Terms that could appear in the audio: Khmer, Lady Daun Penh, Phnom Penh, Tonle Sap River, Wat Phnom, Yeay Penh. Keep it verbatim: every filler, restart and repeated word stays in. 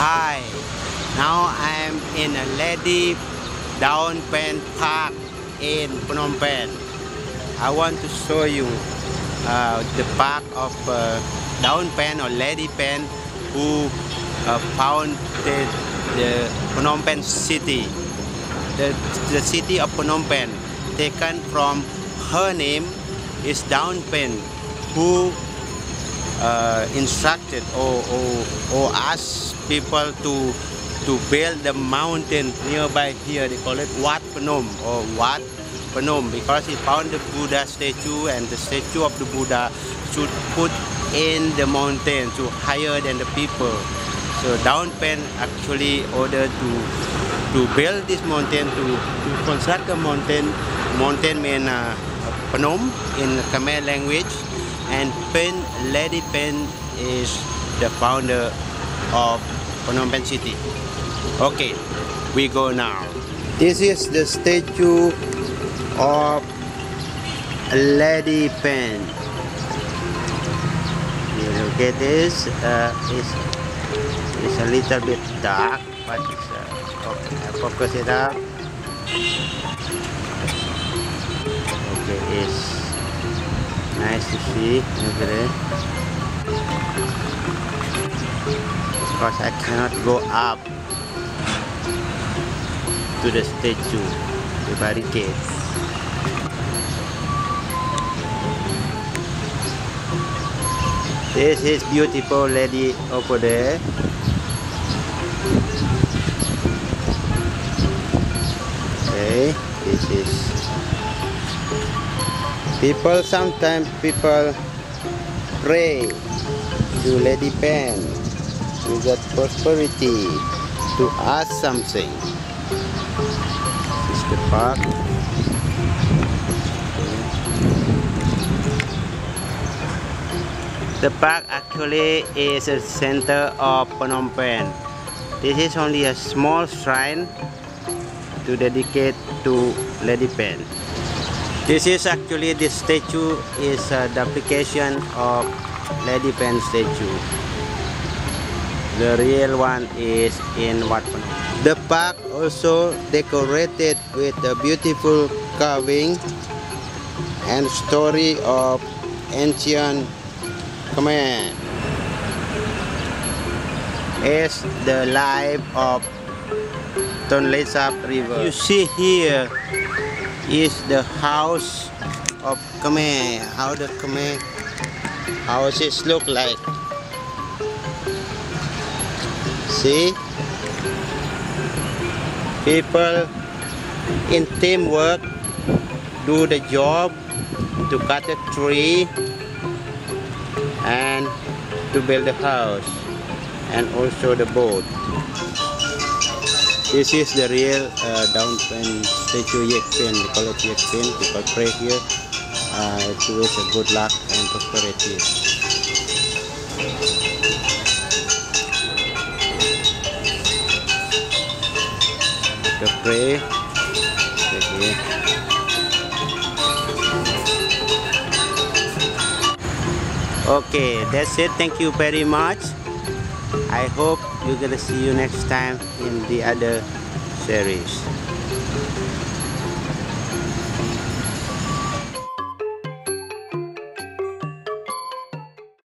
Hi, now I'm in a lady down Pen Park in Phnom Penh. I want to show you uh, the park of uh, Down Pen or Lady Pen, who uh, founded the Phnom Penh city. The, the city of Phnom Penh, taken from her name, is Down Pen, who uh, instructed or, or, or asked people to to build the mountain nearby here. They call it Wat Phnom or Wat Phnom because he found the Buddha statue, and the statue of the Buddha should put in the mountain to higher than the people. So Down Pen actually ordered to to build this mountain, to, to construct a mountain. Mountain means uh, Phnom in Khmer language, and Pen, Lady Pen, is the founder of Phnom Penh city. Okay, we go now. This is the statue of Lady Pen. You look at this. Uh, it's, it's a little bit dark, but it's uh, okay. I focus it up. Okay, it's nice to see. Look at it. Because I cannot go up to the statue, the barricade. This is beautiful lady over there. Okay, this is people. Sometimes people pray to Lady Pen, to get prosperity, to ask something. This is the park. The park actually is a center of Phnom Penh. This is only a small shrine to dedicate to Lady Pen. This is actually, this statue is a duplication of Lady Pen statue. The real one is in Wat Phnom. The park also decorated with a beautiful carving and story of ancient Khmer. It's the life of Tonle Sap River. You see here is the house of Khmer, how the Khmer houses look like. See, people in teamwork do the job to cut a tree and to build a house, and also the boat. This is the real uh, Down Pen statue, Yeay Penh. We call it Yeay Penh. People pray here uh, to wish a good luck and prosperity. The prey. Okay. Okay, that's it. Thank you very much. I hope you're gonna see you next time in the other series.